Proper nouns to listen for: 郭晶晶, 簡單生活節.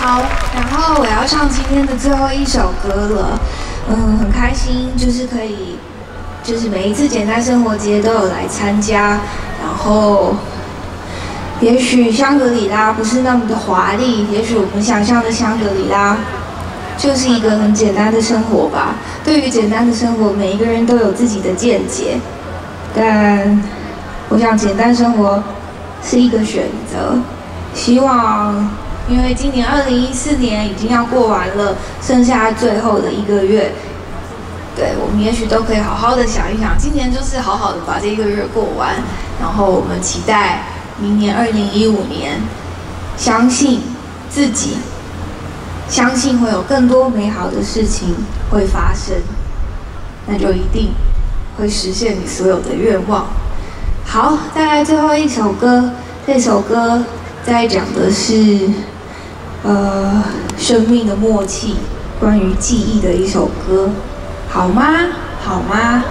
好，然后我要唱今天的最后一首歌了。很开心，就是可以，就是每一次简单生活节都有来参加。然后，也许香格里拉不是那么的华丽，也许我们想象的香格里拉。 就是一个很简单的生活吧。对于简单的生活，每一个人都有自己的见解，但我想简单生活是一个选择。希望，因为今年2014年已经要过完了，剩下最后的1个月，对我们也许都可以好好的想一想，今年就是好好的把这1个月过完，然后我们期待明年2015年，相信自己。 相信会有更多美好的事情会发生，那就一定会实现你所有的愿望。好，再来最后一首歌，这首歌在讲的是，生命的默契，关于记忆的一首歌，好吗？好吗？